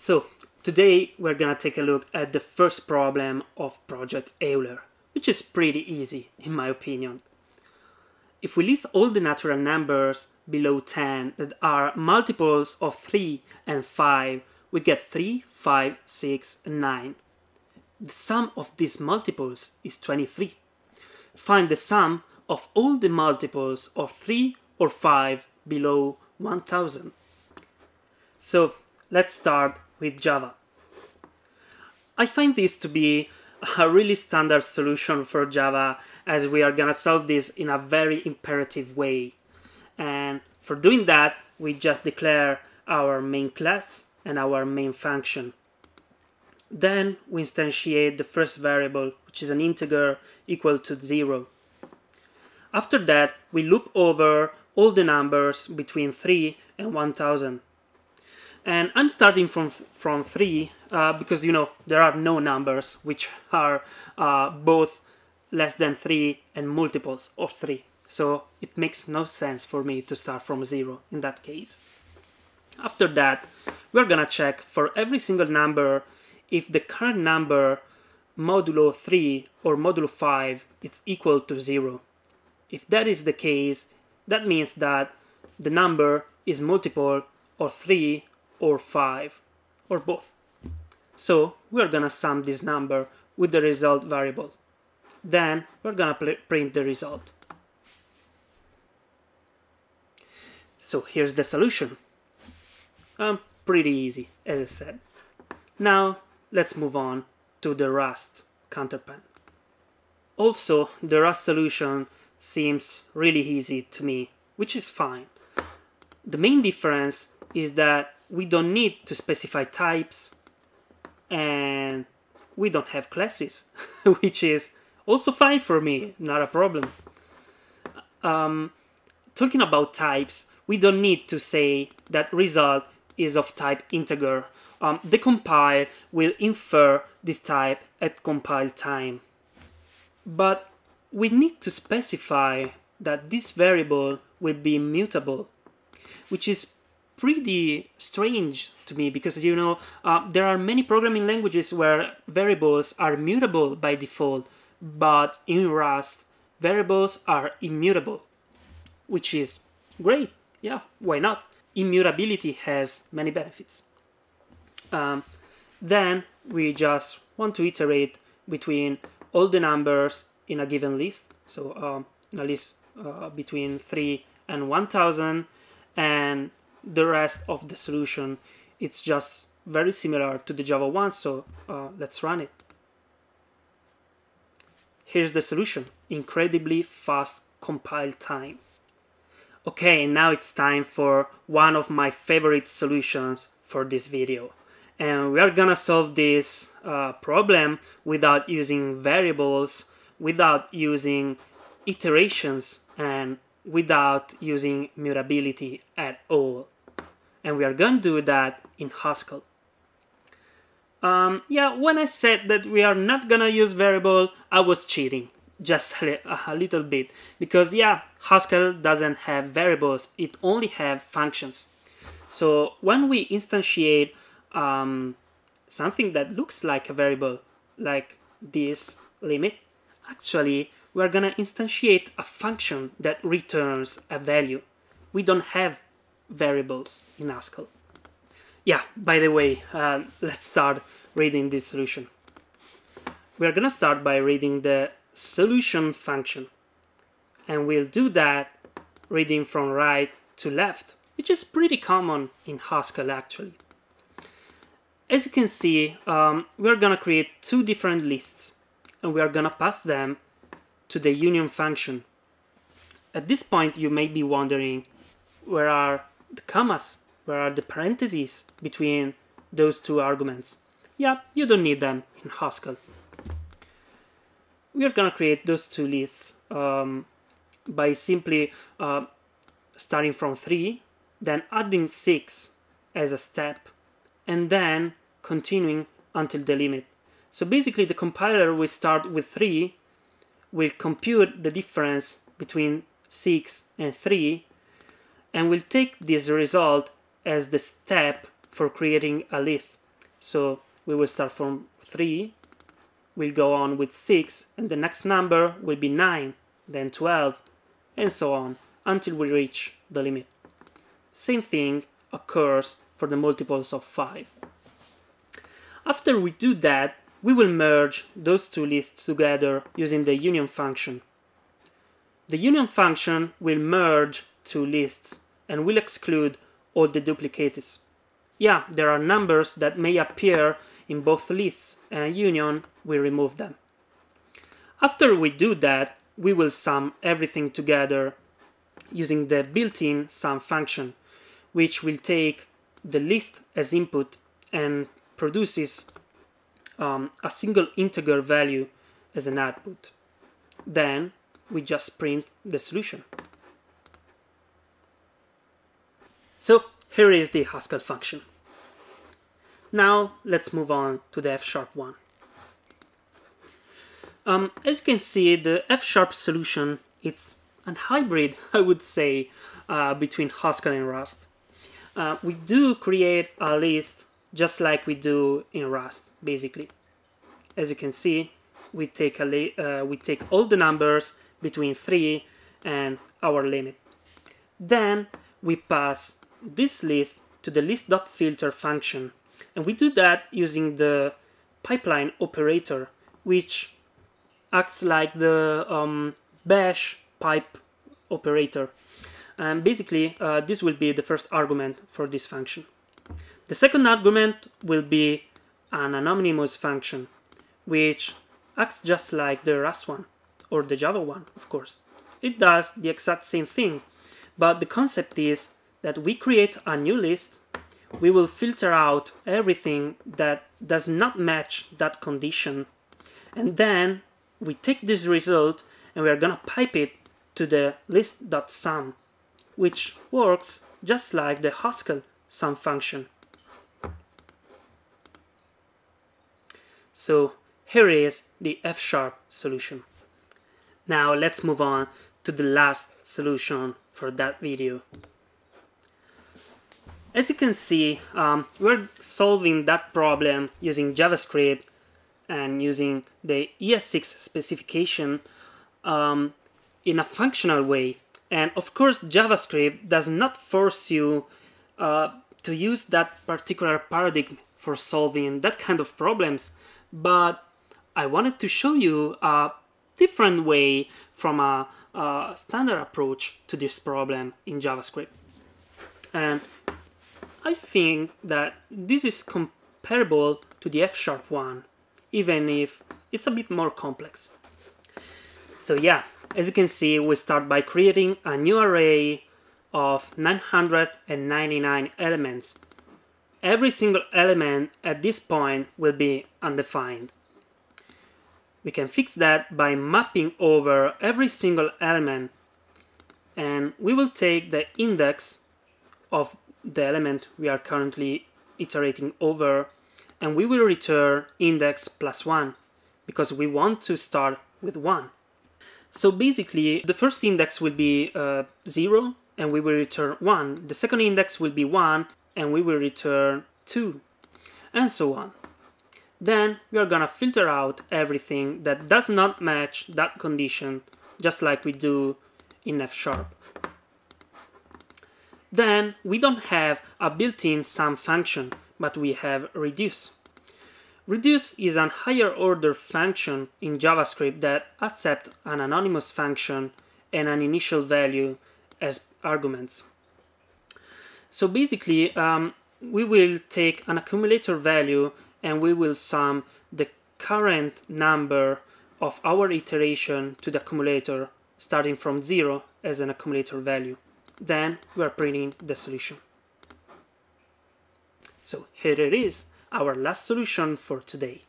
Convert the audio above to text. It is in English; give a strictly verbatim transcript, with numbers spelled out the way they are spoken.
So today we're gonna take a look at the first problem of Project Euler, which is pretty easy in my opinion. If we list all the natural numbers below ten that are multiples of three and five, we get three, five, six, and nine. The sum of these multiples is twenty-three. Find the sum of all the multiples of three or five below one thousand. So let's start with Java. I find this to be a really standard solution for Java, as we are gonna solve this in a very imperative way. And for doing that, we just declare our main class and our main function. Then we instantiate the first variable, which is an integer equal to zero. After that, we loop over all the numbers between three and one thousand. And I'm starting from, from three uh, because, you know, there are no numbers which are uh, both less than three and multiples of three. So it makes no sense for me to start from zero in that case. After that, we're gonna check for every single number if the current number modulo three or modulo five is equal to zero. If that is the case, that means that the number is multiple of three or five, or both. So we're gonna sum this number with the result variable. Then we're gonna print the result. So here's the solution. Um, pretty easy, as I said. Now let's move on to the Rust counterpart. Also, the Rust solution seems really easy to me, which is fine. The main difference is that we don't need to specify types, and we don't have classes, which is also fine for me, not a problem. Um, talking about types, we don't need to say that result is of type integer. Um, the compile will infer this type at compile time. But we need to specify that this variable will be mutable, which is pretty strange to me, because, you know, uh, there are many programming languages where variables are mutable by default, but in Rust variables are immutable, which is great. Yeah, why not? Immutability has many benefits. Um, then we just want to iterate between all the numbers in a given list, so um, a list uh, between three and one thousand, and the rest of the solution, it's just very similar to the Java one, so uh, let's run it. Here's the solution. Incredibly fast compile time. Okay, now it's time for one of my favorite solutions for this video. And we are gonna solve this uh, problem without using variables, without using iterations, and without using mutability at all. And we are going to do that in Haskell. Um, yeah, when I said that we are not going to use variable, I was cheating just a, a little bit, because yeah, Haskell doesn't have variables, it only have functions. So when we instantiate um, something that looks like a variable, like this limit, actually we're gonna instantiate a function that returns a value. We don't have variables in Haskell. Yeah, by the way, uh, let's start reading this solution. We're gonna start by reading the solution function. And we'll do that reading from right to left, which is pretty common in Haskell actually. As you can see, um, we're gonna create two different lists, and we're gonna pass them to the union function. At this point, you may be wondering, where are the commas? Where are the parentheses between those two arguments? Yeah, you don't need them in Haskell. We are gonna create those two lists um, by simply uh, starting from three, then adding six as a step, and then continuing until the limit. So basically, the compiler will start with three, we'll compute the difference between six and three, and we'll take this result as the step for creating a list. So we will start from three, we'll go on with six, and the next number will be nine, then twelve, and so on, until we reach the limit. Same thing occurs for the multiples of five. After we do that, we will merge those two lists together using the union function. The union function will merge two lists and will exclude all the duplicates. Yeah, there are numbers that may appear in both lists, and union will remove them. After we do that, we will sum everything together using the built-in sum function, which will take the list as input and produces um, a single integer value as an output. Then we just print the solution. So here is the Haskell function. Now let's move on to the F sharp one. Um, as you can see, the F sharp solution, it's a hybrid, I would say, uh, between Haskell and Rust. Uh, we do create a list just like we do in Rust, basically. As you can see, we take, a uh, we take all the numbers between three and our limit. Then we pass this list to the list.filter function, and we do that using the pipeline operator, which acts like the um, bash pipe operator, and basically uh, this will be the first argument for this function. The second argument will be an anonymous function, which acts just like the Rust one or the Java one, of course. It does the exact same thing, but the concept is that we create a new list, we will filter out everything that does not match that condition, and then we take this result and we are gonna pipe it to the list.sum, which works just like the Haskell sum function. So here is the F sharp solution. Now let's move on to the last solution for that video. As you can see, um, we're solving that problem using JavaScript and using the E S six specification um, in a functional way. And of course, JavaScript does not force you uh, to use that particular paradigm for solving that kind of problems, but I wanted to show you a different way from a, a standard approach to this problem in JavaScript. And I think that this is comparable to the F sharp one, even if it's a bit more complex. So yeah, as you can see, we start by creating a new array of nine hundred ninety-nine elements. Every single element at this point will be undefined. We can fix that by mapping over every single element, and we will take the index of the element we are currently iterating over, and we will return index plus one, because we want to start with one. So basically, the first index will be uh, zero, and we will return one. The second index will be one, and we will return two, and so on. Then we are gonna filter out everything that does not match that condition, just like we do in F sharp. Then we don't have a built-in sum function, but we have reduce. Reduce is an higher order function in JavaScript that accepts an anonymous function and an initial value as arguments. So basically, um, we will take an accumulator value and we will sum the current number of our iteration to the accumulator, starting from zero as an accumulator value. Then we are printing the solution. So here it is, our last solution for today.